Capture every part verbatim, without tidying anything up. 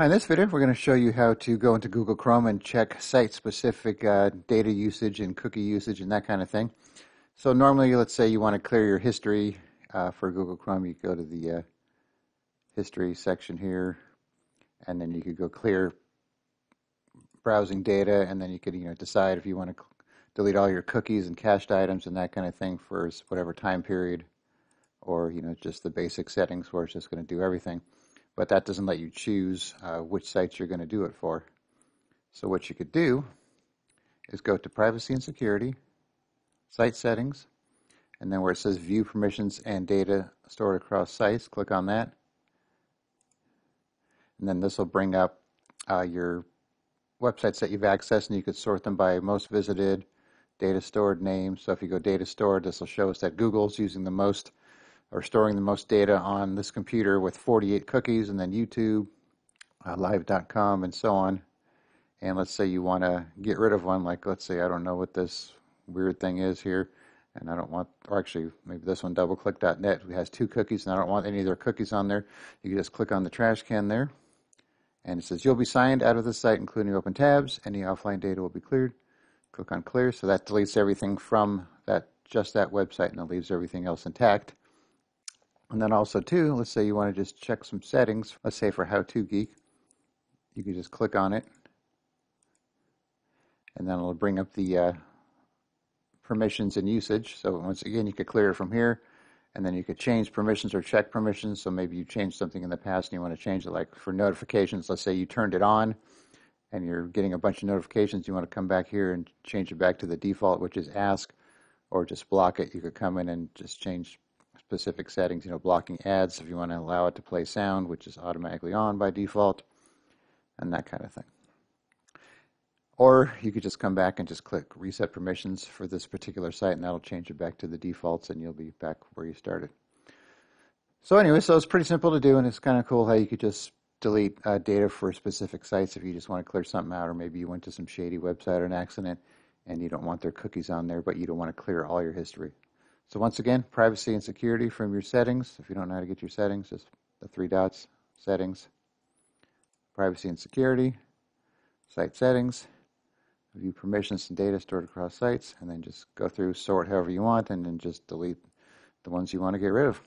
In this video, we're going to show you how to go into Google Chrome and check site-specific uh, data usage and cookie usage and that kind of thing. So normally, let's say you want to clear your history uh, for Google Chrome. You go to the uh, history section here, and then you could go clear browsing data, and then you could you know decide if you want to delete all your cookies and cached items and that kind of thing for whatever time period, or you know just the basic settings where it's just going to do everything. But that doesn't let you choose uh, which sites you're going to do it for. So what you could do is go to Privacy and Security, Site Settings, and then where it says View Permissions and Data Stored Across Sites, click on that. And then this will bring up uh, your websites that you've accessed, and you could sort them by most visited, data stored, name. So if you go data stored, this will show us that Google's using the most or storing the most data on this computer with forty-eight cookies, and then YouTube, uh, live dot com, and so on. And let's say you want to get rid of one, like let's say I don't know what this weird thing is here, and I don't want, or actually maybe this one, double click dot net, has two cookies, and I don't want any of their cookies on there. You can just click on the trash can there, and it says you'll be signed out of the site, including open tabs. Any offline data will be cleared. Click on clear, so that deletes everything from that just that website, and it leaves everything else intact. And then also too, let's say you want to just check some settings, let's say for How-To Geek, you can just click on it, and then it'll bring up the uh, permissions and usage. So once again, you could clear it from here, and then you could change permissions or check permissions. So maybe you changed something in the past and you want to change it, like for notifications, let's say you turned it on and you're getting a bunch of notifications, you want to come back here and change it back to the default, which is ask, or just block it. You could come in and just change specific settings, you know, blocking ads if you want to allow it to play sound, which is automatically on by default, and that kind of thing. Or you could just come back and just click reset permissions for this particular site, and that'll change it back to the defaults, and you'll be back where you started. So anyway, so it's pretty simple to do, and it's kind of cool how you could just delete uh, data for specific sites if you just want to clear something out, or maybe you went to some shady website or an accident and you don't want their cookies on there, but you don't want to clear all your history. So once again, privacy and security from your settings. If you don't know how to get your settings, just the three dots, settings, privacy and security, site settings, view permissions and data stored across sites, and then just go through, sort however you want, and then just delete the ones you want to get rid of.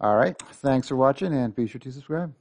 All right, thanks for watching, and be sure to subscribe.